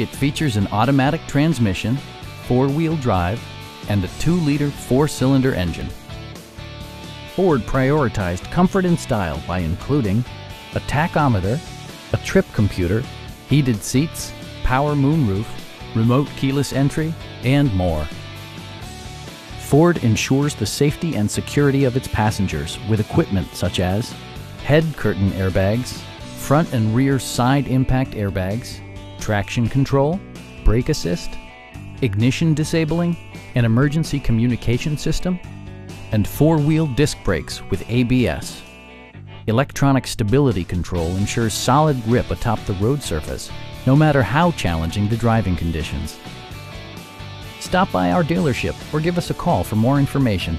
It features an automatic transmission, four-wheel drive, and a 2-liter four-cylinder engine. Ford prioritized comfort and style by including a tachometer, a trip computer, heated seats, power moonroof, remote keyless entry, and more. Ford ensures the safety and security of its passengers with equipment such as head curtain airbags, front and rear side impact airbags, traction control, brake assist, ignition disabling, an emergency communication system, and four-wheel disc brakes with ABS. Electronic stability control ensures solid grip atop the road surface, no matter how challenging the driving conditions. Stop by our dealership or give us a call for more information.